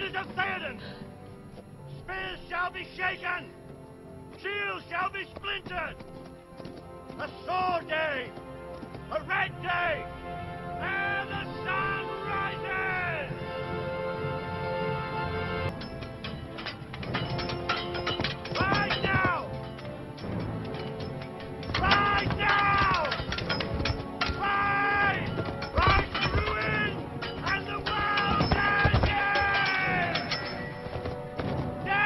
Riders of Théoden! Spears shall be shaken! Shields shall be splintered! A sword day! A red day! Ere the sun rises! Rise now! Rise now! Rise! Rise to ruin and the world's ending! Dare! Dare! Dare!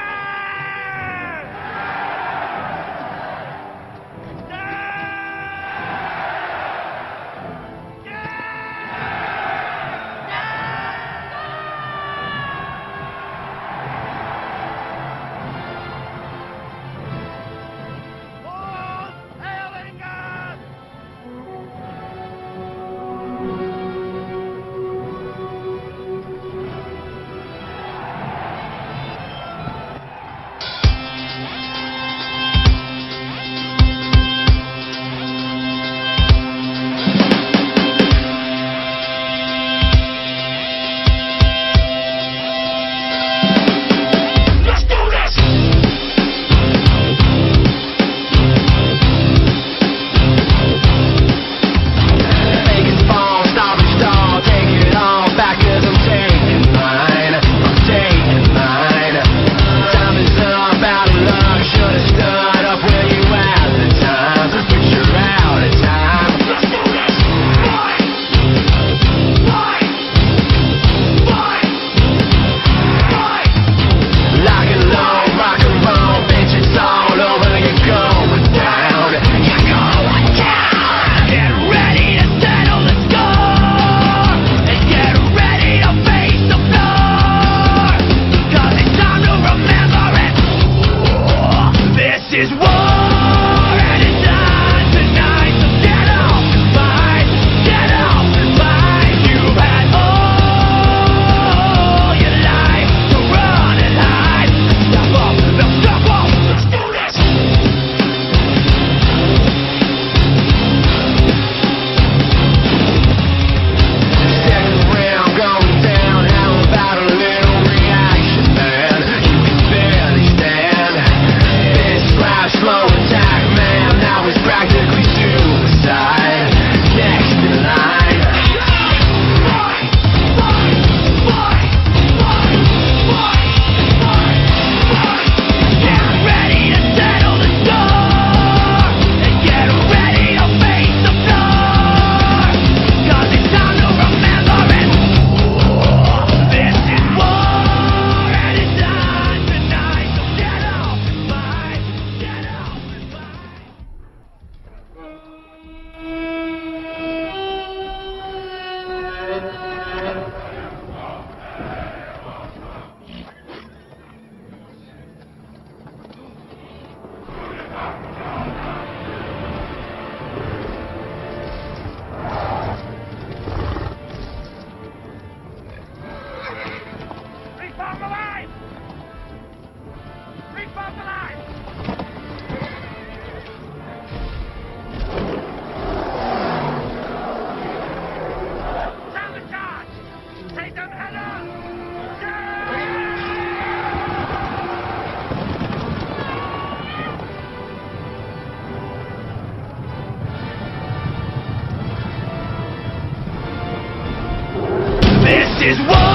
Lord Ellingham! This is what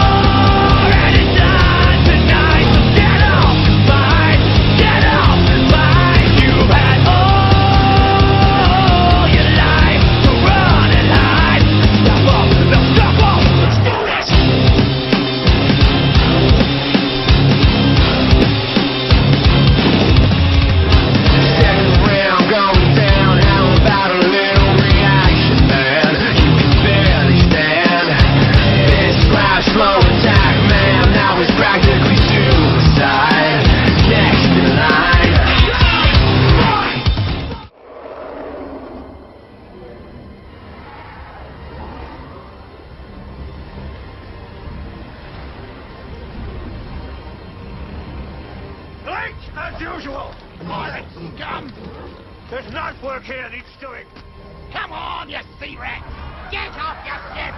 as usual! Morning, scum! There's not work here that needs doing! Come on, you sea rat! Get off your ship!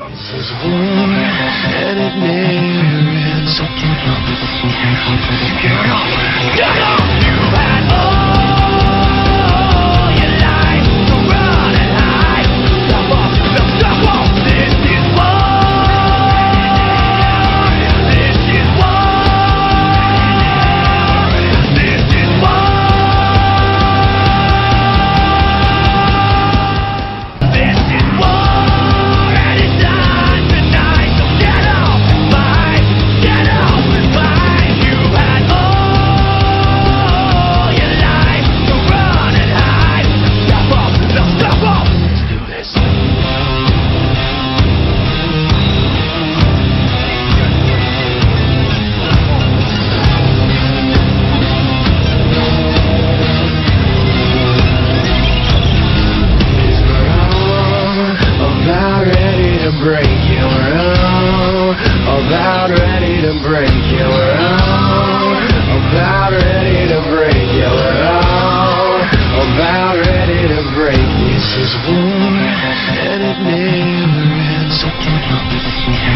There's one headed name, so get up. You've had all. This is one-headed name, so get up.